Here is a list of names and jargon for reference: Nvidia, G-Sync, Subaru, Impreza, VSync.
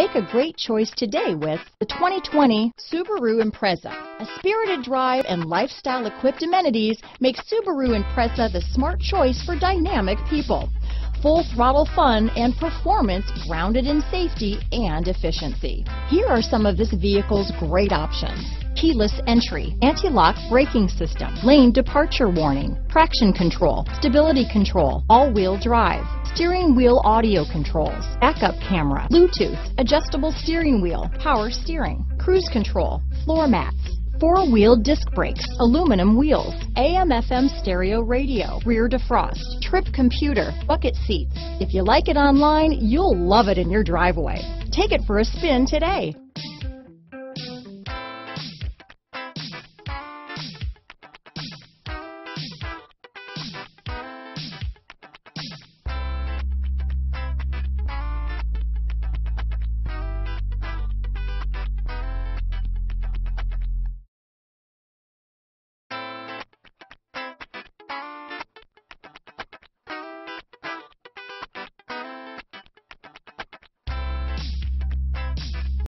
Make a great choice today with the 2020 Subaru Impreza. A spirited drive and lifestyle-equipped amenities make Subaru Impreza the smart choice for dynamic people. Full throttle fun and performance grounded in safety and efficiency. Here are some of this vehicle's great options: keyless entry, anti-lock braking system, lane departure warning, traction control, stability control, all-wheel drive, steering wheel audio controls, backup camera, Bluetooth, adjustable steering wheel, power steering, cruise control, floor mats, four-wheel disc brakes, aluminum wheels, AM/FM stereo radio, rear defrost, trip computer, bucket seats. If you like it online, you'll love it in your driveway. Take it for a spin today.